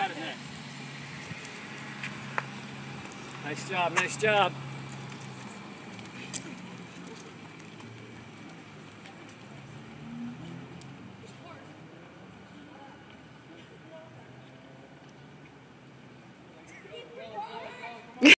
got it next. Nice job, nice job.